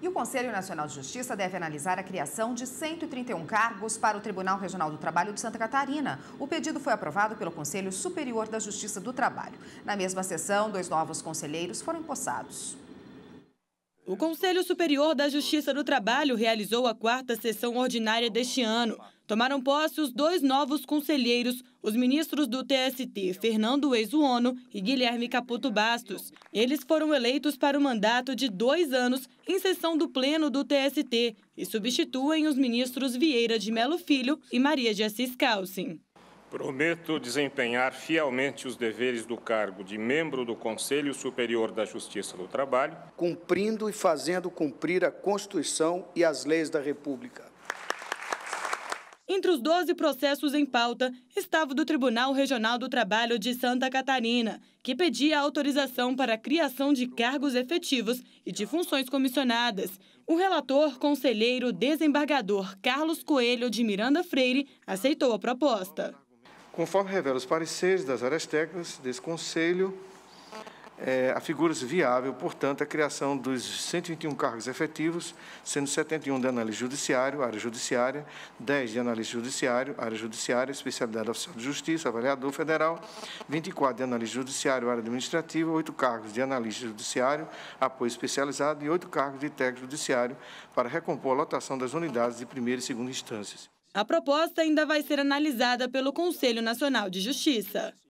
E o Conselho Nacional de Justiça deve analisar a criação de 131 cargos para o Tribunal Regional do Trabalho de Santa Catarina. O pedido foi aprovado pelo Conselho Superior da Justiça do Trabalho. Na mesma sessão, 2 novos conselheiros foram empossados. O Conselho Superior da Justiça do Trabalho realizou a 4ª sessão ordinária deste ano. Tomaram posse os 2 novos conselheiros, os ministros do TST, Fernando Eizono e Guilherme Caputo Bastos. Eles foram eleitos para o mandato de 2 anos em sessão do Pleno do TST e substituem os ministros Vieira de Mello Filho e Maria de Assis Kalsin. Prometo desempenhar fielmente os deveres do cargo de membro do Conselho Superior da Justiça do Trabalho, cumprindo e fazendo cumprir a Constituição e as leis da República. Entre os 12 processos em pauta estava o do Tribunal Regional do Trabalho de Santa Catarina, que pedia autorização para a criação de cargos efetivos e de funções comissionadas. O relator, conselheiro desembargador Carlos Coelho de Miranda Freire, aceitou a proposta. Conforme revela os pareceres das áreas técnicas desse Conselho, afigura-se viável, portanto, a criação dos 121 cargos efetivos, sendo 71 de analista judiciário, área judiciária, 10 de analista judiciário, área judiciária, especialidade oficial de justiça, avaliador federal, 24 de analista judiciário, área administrativa, 8 cargos de analista judiciário, apoio especializado e 8 cargos de técnico judiciário para recompor a lotação das unidades de primeira e segunda instâncias. A proposta ainda vai ser analisada pelo Conselho Nacional de Justiça.